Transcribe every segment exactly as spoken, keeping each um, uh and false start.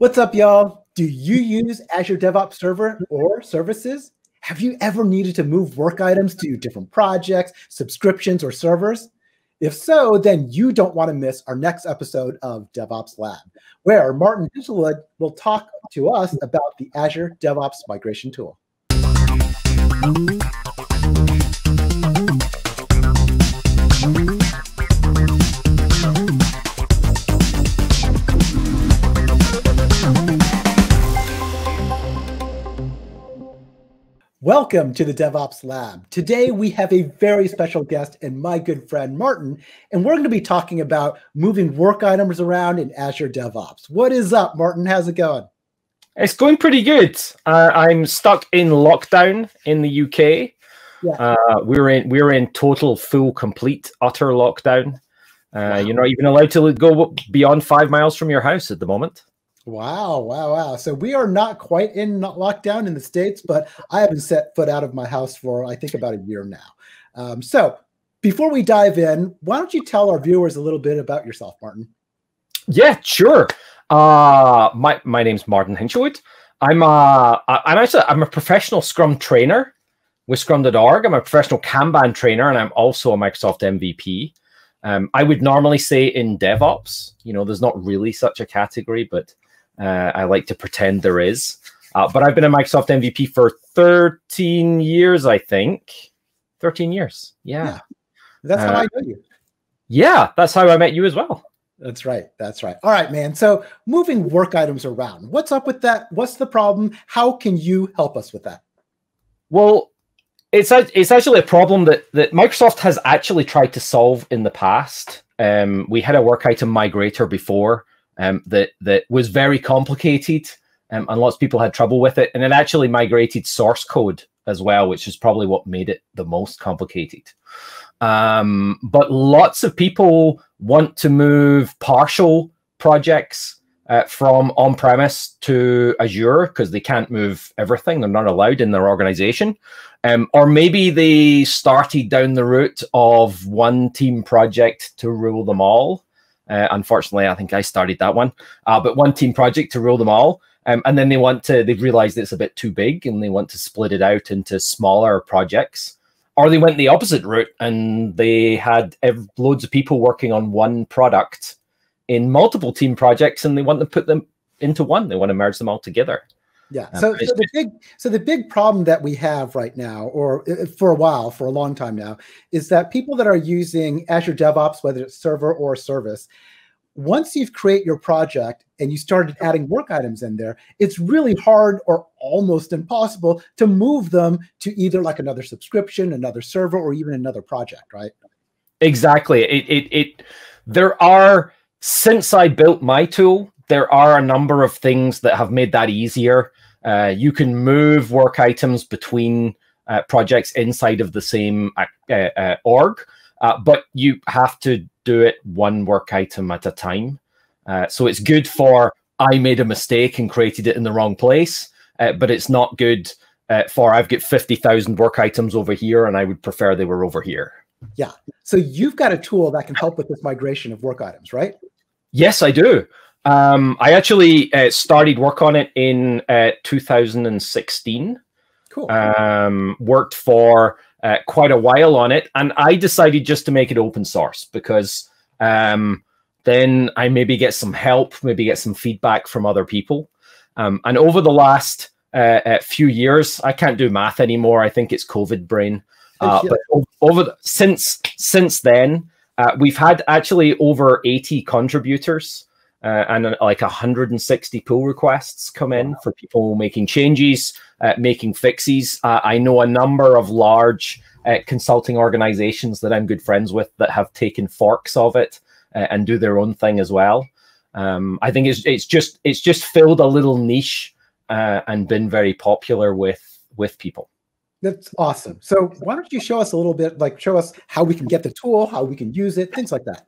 What's up, y'all? Do you use Azure DevOps Server or services? Have you ever needed to move work items to different projects, subscriptions, or servers? If so, then you don't want to miss our next episode of DevOps Lab, where Martin Hinshelwood will talk to us about the Azure DevOps Migration Tool. Welcome to the DevOps Lab. Today, we have a very special guest and my good friend, Martin, and we're going to be talking about moving work items around in Azure DevOps. What is up, Martin? How's it going? It's going pretty good. Uh, I'm stuck in lockdown in the U K. Yeah. Uh, we're in we're in total, full, complete, utter lockdown. Uh, wow. You're not even allowed to go beyond five miles from your house at the moment. Wow, wow, wow. So we are not quite in lockdown in the States, but I haven't set foot out of my house for, I think, about a year now. Um, so before we dive in, why don't you tell our viewers a little bit about yourself, Martin? Yeah, sure. Uh, my my name's Martin Hinshelwood. I'm, a, I'm, actually, I'm a professional Scrum trainer with scrum dot org. I'm a professional Kanban trainer, and I'm also a Microsoft M V P. Um, I would normally say in DevOps, you know, there's not really such a category, but Uh, I like to pretend there is, uh, but I've been a Microsoft M V P for thirteen years, I think. thirteen years, yeah. yeah. That's uh, how I know you. Yeah, that's how I met you as well. That's right, that's right. All right, man, so moving work items around. What's up with that? What's the problem? How can you help us with that? Well, it's, it's actually a problem that, that Microsoft has actually tried to solve in the past. Um, we had a work item migrator before, Um, that, that was very complicated, um, and lots of people had trouble with it. And it actually migrated source code as well, which is probably what made it the most complicated. Um, but lots of people want to move partial projects uh, from on-premise to Azure because they can't move everything. They're not allowed in their organization. Um, or maybe they started down the route of one team project to rule them all. Uh, unfortunately, I think I started that one, uh, but one team project to rule them all. Um, and then they want to, they've realized it's a bit too big and they want to split it out into smaller projects. Or they went the opposite route and they had loads of people working on one product in multiple team projects and they want to put them into one. They want to merge them all together. Yeah. So, um, so the big, so the big problem that we have right now, or for a while, for a long time now, is that people that are using Azure DevOps, whether it's server or service, once you've created your project and you started adding work items in there, it's really hard or almost impossible to move them to either like another subscription, another server, or even another project, right? Exactly. It, it, it, there are, since I built my tool, there are a number of things that have made that easier. Uh, you can move work items between uh, projects inside of the same uh, uh, org, uh, but you have to do it one work item at a time. Uh, so it's good for, I made a mistake and created it in the wrong place, uh, but it's not good uh, for, I've got fifty thousand work items over here and I would prefer they were over here. Yeah, so you've got a tool that can help with this migration of work items, right? Yes, I do. Um, I actually uh, started work on it in uh, two thousand sixteen. Cool. Um, worked for uh, quite a while on it, and I decided just to make it open source because um, then I maybe get some help, maybe get some feedback from other people. Um, and over the last uh, uh, few years, I can't do math anymore. I think it's COVID brain. Uh, but over the, since since then, uh, we've had actually over eighty contributors. Uh, and uh, like one hundred sixty pull requests come in. Wow. For people making changes, uh, making fixes. Uh, I know a number of large uh, consulting organizations that I'm good friends with that have taken forks of it uh, and do their own thing as well. Um, I think it's it's just it's just filled a little niche uh, and been very popular with with people. That's awesome. So why don't you show us a little bit, like show us how we can get the tool, how we can use it, things like that.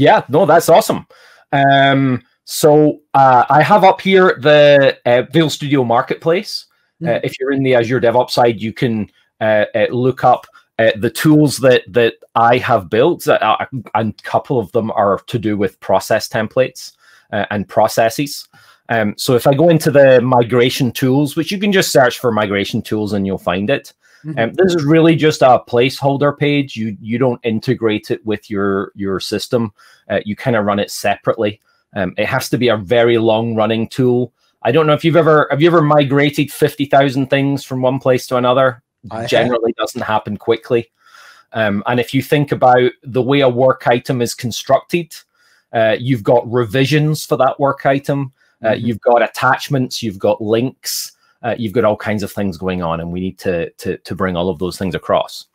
Yeah, no, that's awesome. Um, so uh, I have up here the uh, Visual Studio Marketplace. Mm-hmm. Uh, if you're in the Azure DevOps side, you can uh, uh, look up uh, the tools that that I have built, uh, and a couple of them are to do with process templates uh, and processes. Um, so if I go into the migration tools, which you can just search for migration tools and you'll find it. Mm-hmm. um, this is really just a placeholder page. You you don't integrate it with your, your system. Uh, you kind of run it separately. Um, it has to be a very long running tool. I don't know if you've ever, have you ever migrated fifty thousand things from one place to another? I Generally have. Doesn't happen quickly. Um, and if you think about the way a work item is constructed, uh, you've got revisions for that work item. Uh, mm-hmm. You've got attachments, you've got links, uh, you've got all kinds of things going on, and we need to, to, to bring all of those things across.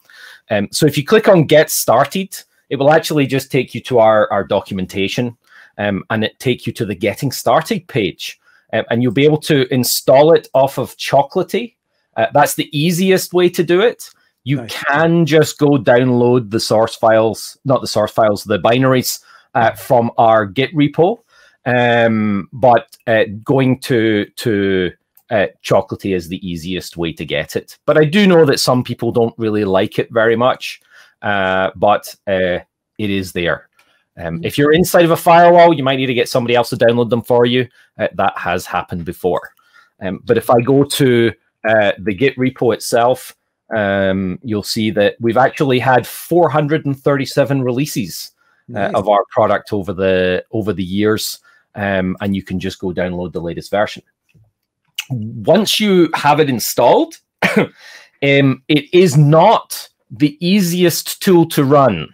Um, so if you click on Get Started, it will actually just take you to our, our documentation, um, and it take you to the Getting Started page. Uh, and you'll be able to install it off of Chocolatey. Uh, that's the easiest way to do it. You nice. Can just go download the source files, not the source files, the binaries uh, from our Git repo. Um, but uh, going to to uh, Chocolatey is the easiest way to get it. But I do know that some people don't really like it very much, uh, but uh, it is there. Um, if you're inside of a firewall, you might need to get somebody else to download them for you. Uh, that has happened before. Um, but if I go to uh, the Git repo itself, um, you'll see that we've actually had four hundred thirty-seven releases nice. uh, of our product over the over the years. Um, and you can just go download the latest version. Once you have it installed, um, it is not the easiest tool to run,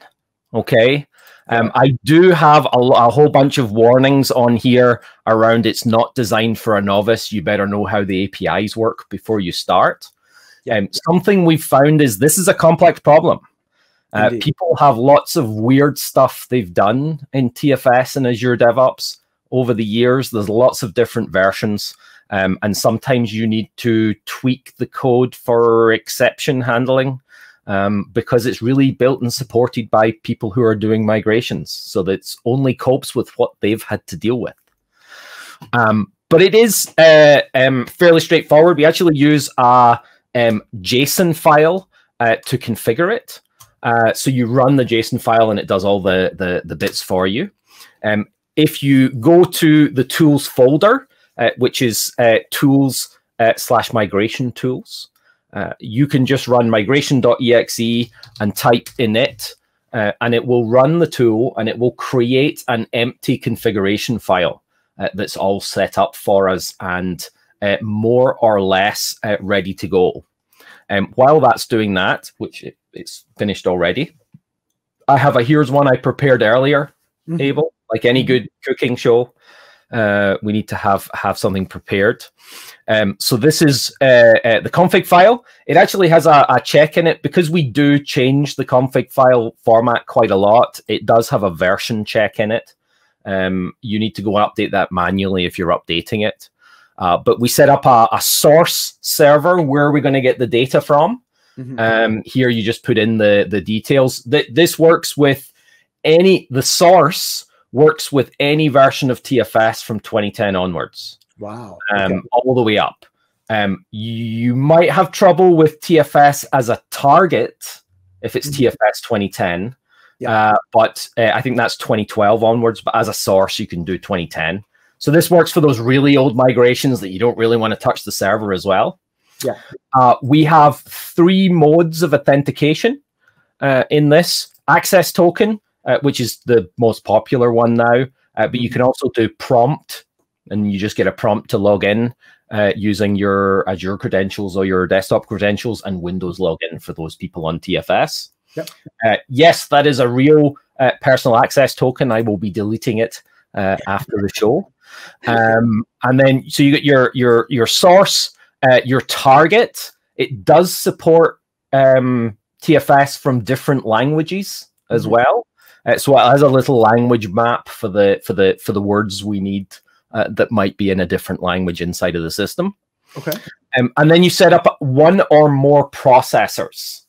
okay? Um, I do have a, a whole bunch of warnings on here around it's not designed for a novice. You better know how the A P Is work before you start. Um, something we've found is this is a complex problem. Uh, people have lots of weird stuff they've done in T F S and Azure DevOps. Over the years, there's lots of different versions, um, and sometimes you need to tweak the code for exception handling um, because it's really built and supported by people who are doing migrations, so that it only copes with what they've had to deal with. Um, but it is uh, um, fairly straightforward. We actually use a um, JSON file uh, to configure it. Uh, so you run the JSON file, and it does all the, the, the bits for you. Um, If you go to the tools folder, uh, which is uh, tools uh, slash migration tools, uh, you can just run migration dot E X E and type init, uh, and it will run the tool, and it will create an empty configuration file uh, that's all set up for us and uh, more or less uh, ready to go. And um, while that's doing that, which it, it's finished already, I have a here's one I prepared earlier, mm-hmm. Abel. Like any good cooking show, uh, we need to have, have something prepared. Um, so this is uh, uh, the config file. It actually has a, a check in it. Because we do change the config file format quite a lot, it does have a version check in it. Um, you need to go and update that manually if you're updating it. Uh, but we set up a, a source server. Where are we going to get the data from? Mm-hmm. um, here you just put in the, the details. Th this works with any, the source works with any version of T F S from twenty ten onwards. Wow. Um, okay. All the way up. Um, you might have trouble with T F S as a target if it's mm-hmm. T F S twenty ten, yeah. uh, but uh, I think that's twenty twelve onwards, but as a source, you can do twenty ten. So this works for those really old migrations that you don't really want to touch the server as well. Yeah. Uh, we have three modes of authentication uh, in this. Access token, Uh, which is the most popular one now. Uh, but you can also do prompt, and you just get a prompt to log in uh, using your Azure credentials or your desktop credentials and Windows login for those people on T F S. Yep. Uh, yes, that is a real uh, personal access token. I will be deleting it uh, after the show. Um, and then, so you get your, your, your source, uh, your target. It does support um, T F S from different languages as well. Uh, so it has a little language map for the for the for the words we need uh, that might be in a different language inside of the system. Okay. Um, and then you set up one or more processors.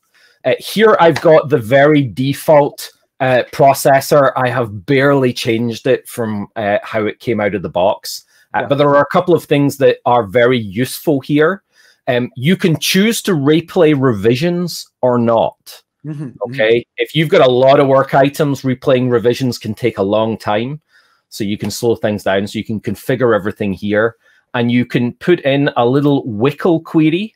Uh, here I've got the very default uh, processor. I have barely changed it from uh, how it came out of the box. Uh, yeah. But there are a couple of things that are very useful here. Um, you can choose to replay revisions or not. Mm-hmm. Okay, if you've got a lot of work items, replaying revisions can take a long time. so you can slow things down, so you can configure everything here. And you can put in a little W C L query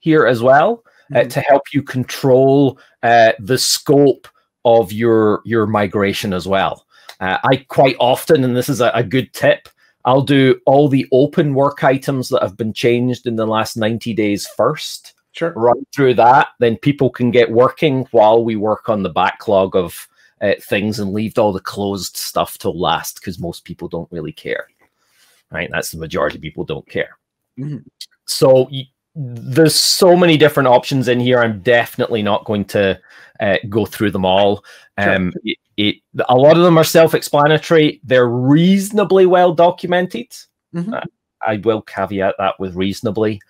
here as well uh, mm-hmm. to help you control uh, the scope of your, your migration as well. Uh, I quite often, and this is a, a good tip, I'll do all the open work items that have been changed in the last ninety days first. Sure. Run through that, then people can get working while we work on the backlog of uh, things and leave all the closed stuff till last, because most people don't really care. Right? That's the majority of people don't care. Mm-hmm. So you, there's so many different options in here. I'm definitely not going to uh, go through them all. Um, sure. it, it, a lot of them are self-explanatory. They're reasonably well documented. Mm-hmm. uh, I will caveat that with reasonably.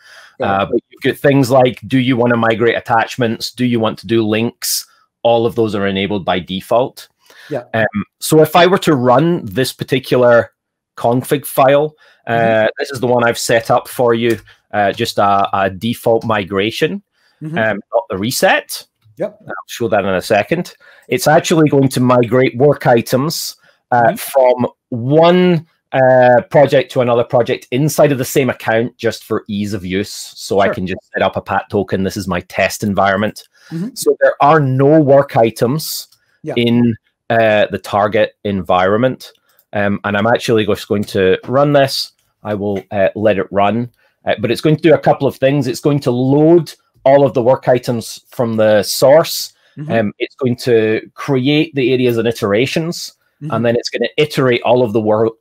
Uh, but you've got things like, do you want to migrate attachments? Do you want to do links? All of those are enabled by default. Yeah. Um, so if I were to run this particular config file, uh, mm-hmm. this is the one I've set up for you, uh, just a, a default migration, mm-hmm. um, not the reset. Yep. I'll show that in a second. It's actually going to migrate work items uh, mm-hmm. from one Uh, project to another project inside of the same account, just for ease of use. So sure. I can just set up a P A T token. This is my test environment. Mm-hmm. So there are no work items yeah. in uh, the target environment. Um, and I'm actually just going to run this. I will uh, let it run, uh, but it's going to do a couple of things. It's going to load all of the work items from the source. Mm-hmm. um, it's going to create the areas and iterations, mm-hmm. and then it's going to iterate all of the work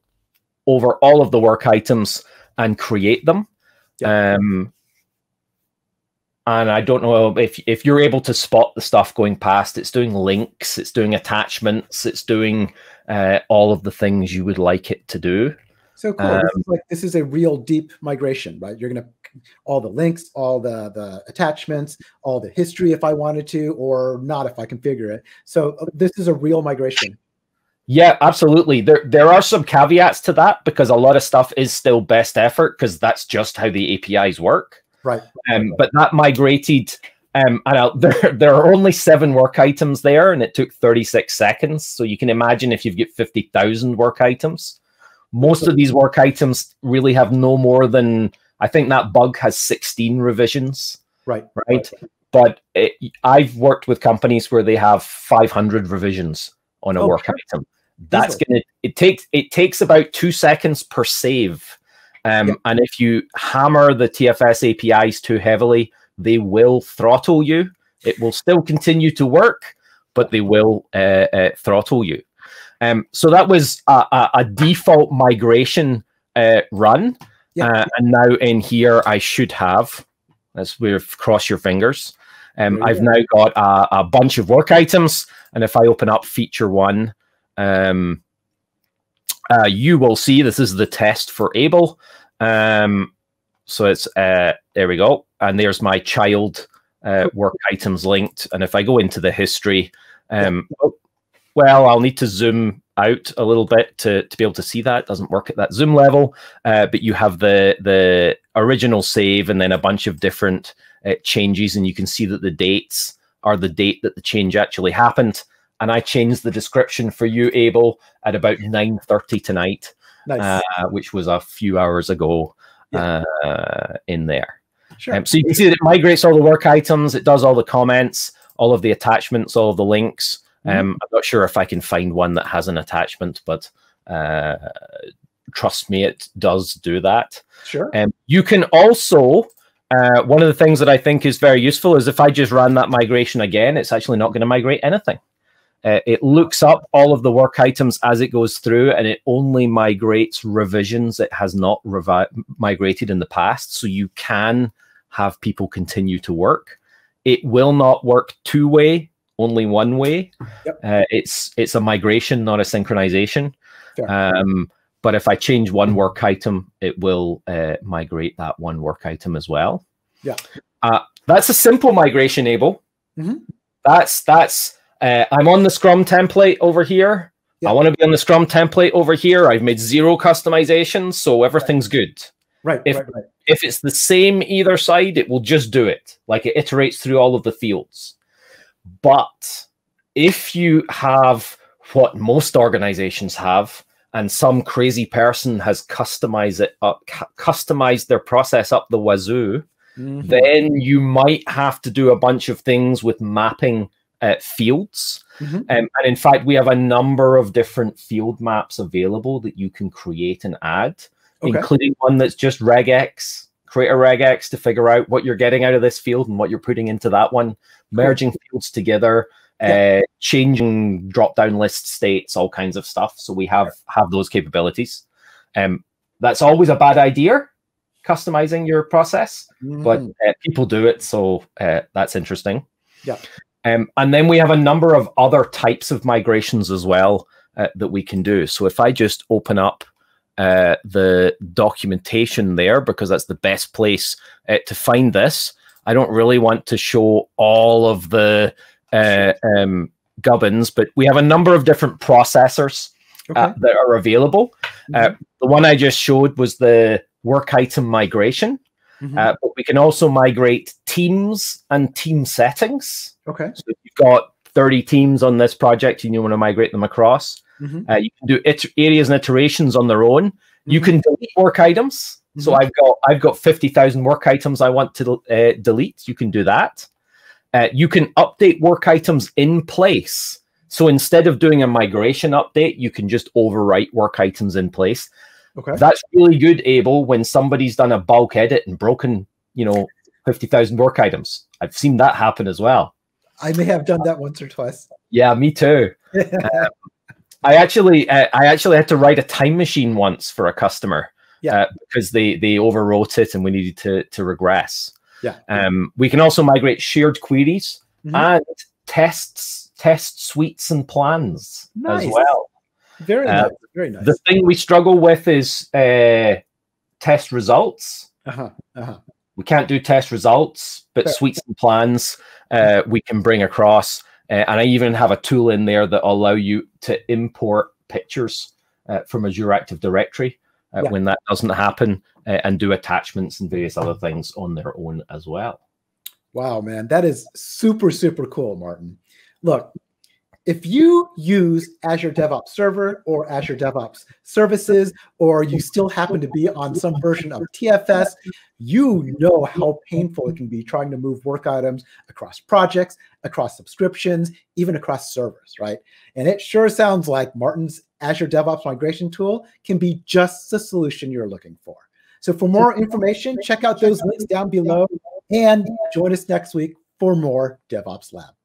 over all of the work items and create them. Yeah. Um, and I don't know if, if you're able to spot the stuff going past. It's doing links, it's doing attachments, it's doing uh, all of the things you would like it to do. So cool. Um, this is like, this is a real deep migration, right? You're going to, all the links, all the, the attachments, all the history if I wanted to, or not if I configure it. So this is a real migration. Yeah, absolutely. There there are some caveats to that, because a lot of stuff is still best effort, because that's just how the A P Is work. Right. Um, but that migrated, um, and I'll, there, there are only seven work items there, and it took thirty-six seconds. So you can imagine if you've got fifty thousand work items. Most of these work items really have no more than, I think that bug has sixteen revisions. Right. Right. right. But it, I've worked with companies where they have five hundred revisions on a oh, work sure. item. That's gonna it takes it takes about two seconds per save, um, yeah. and if you hammer the T F S A P Is too heavily, they will throttle you. It will still continue to work, but they will uh, uh, throttle you. Um, so that was a, a, a default migration uh, run, yeah. uh, and now in here I should have, as we've crossed your fingers. Um, I've now got a, a bunch of work items, and if I open up feature one. Um, uh, you will see this is the test for Abel. Um, so it's uh, there we go, and there's my child uh, work items linked. And if I go into the history, um, well, I'll need to zoom out a little bit to to be able to see that. It doesn't work at that zoom level, uh, but you have the the original save, and then a bunch of different uh, changes, and you can see that the dates are the date that the change actually happened. And I changed the description for you, Abel, at about nine thirty tonight, nice. uh, which was a few hours ago yeah. uh, in there. Sure. Um, so you can see that it migrates all the work items. It does all the comments, all of the attachments, all of the links. Um, mm-hmm. I'm not sure if I can find one that has an attachment, but uh, trust me, it does do that. Sure. Um, you can also... Uh, one of the things that I think is very useful is if I just ran that migration again, it's actually not going to migrate anything. Uh, it looks up all of the work items as it goes through, and it only migrates revisions it has not revi migrated in the past. So you can have people continue to work. It will not work two-way, only one-way. Yep. Uh, it's it's a migration, not a synchronization. Sure. Um, but if I change one work item, it will uh, migrate that one work item as well. Yeah, uh, that's a simple migration, Abel. Mm-hmm. That's that's. Uh, I'm on the Scrum template over here. Yeah. I want to be on the Scrum template over here. I've made zero customizations, so everything's right. good. Right. If, right, right. if it's the same either side, it will just do it. Like it iterates through all of the fields. But if you have what most organizations have, and some crazy person has customized it up, cu customized their process up the wazoo, mm-hmm. then you might have to do a bunch of things with mapping uh, fields. Mm-hmm. um, and in fact, we have a number of different field maps available that you can create and add, okay. including one that's just regex. Create a regex to figure out what you're getting out of this field and what you're putting into that one, merging cool. fields together, yeah. uh, changing drop-down list states, all kinds of stuff. So we have, have those capabilities. Um, that's always a bad idea, customizing your process, mm. but uh, people do it, so uh, that's interesting. Yeah. Um, and then we have a number of other types of migrations as well uh, that we can do. So if I just open up Uh, the documentation there, because that's the best place uh, to find this. I don't really want to show all of the uh, um, gubbins, but we have a number of different processors okay. uh, that are available. Mm-hmm. uh, the one I just showed was the work item migration, mm-hmm. uh, but we can also migrate teams and team settings. Okay. So if you've got thirty teams on this project and you want to migrate them across, mm-hmm. uh, you can do it areas and iterations on their own. Mm-hmm. You can delete work items. Mm-hmm. So I've got I've got fifty thousand work items I want to uh, delete. You can do that. Uh, you can update work items in place. So instead of doing a migration update, you can just overwrite work items in place. Okay, that's really good, Abel, when somebody's done a bulk edit and broken, you know, fifty thousand work items. I've seen that happen as well. I may have done that once or twice. Yeah, me too. um, I actually, uh, I actually had to write a time machine once for a customer, yeah, uh, because they they overwrote it and we needed to to regress. Yeah, um, we can also migrate shared queries mm-hmm. and tests, test suites, and plans nice. As well. Very uh, nice, very nice. The thing we struggle with is uh, test results. Uh-huh. Uh-huh. We can't do test results, but Fair. Suites and plans uh, we can bring across. Uh, and I even have a tool in there that allow you to import pictures uh, from Azure Active Directory uh, yeah. when that doesn't happen, uh, and do attachments and various other things on their own as well. Wow, man, that is super, super cool, Martin. Look, if you use Azure DevOps Server or Azure DevOps Services, or you still happen to be on some version of T F S, you know how painful it can be trying to move work items across projects, across subscriptions, even across servers, right? And it sure sounds like Martin's Azure DevOps Migration Tool can be just the solution you're looking for. So for more information, check out those links down below and join us next week for more DevOps Lab.